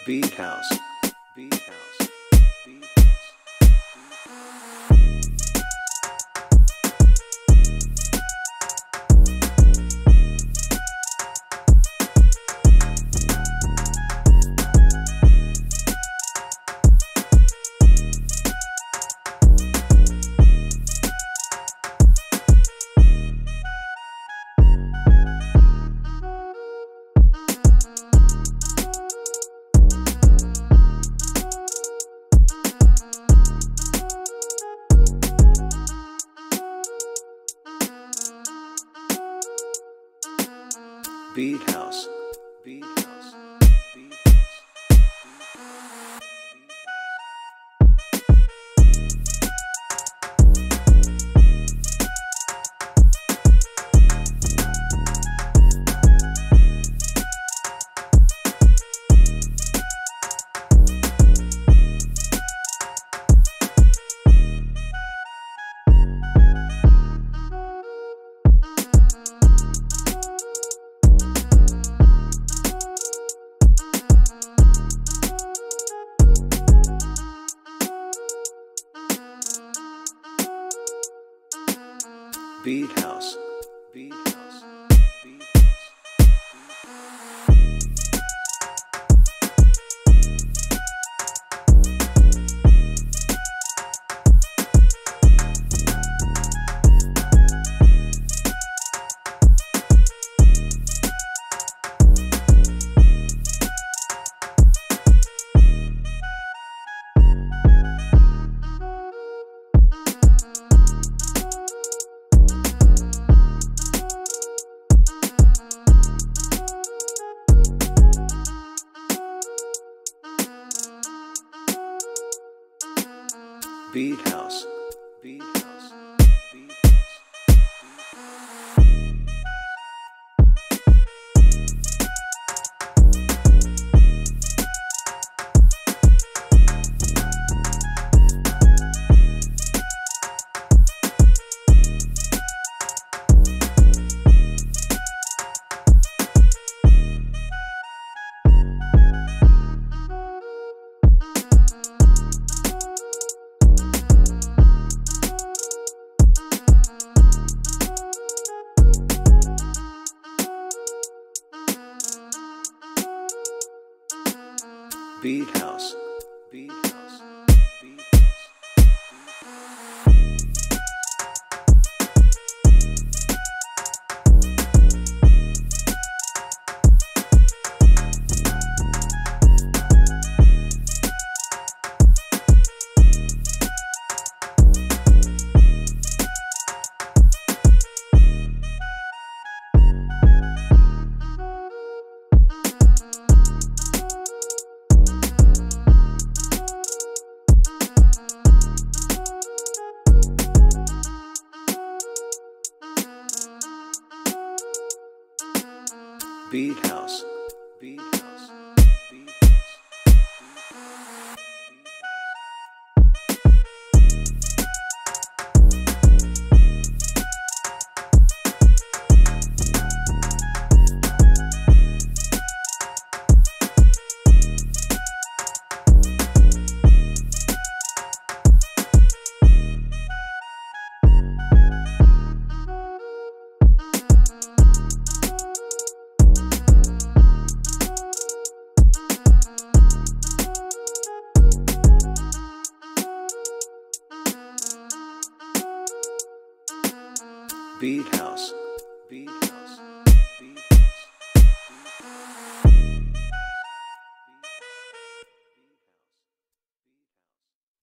Beat House. Beat House. Beat House. Beat House. Beat House. Beat House. Beat House. Beat House. Beat House. Beat House. Beat House. Beat House. Beat House. Beat House. Beat House. Beat House. Beat House. Beat House.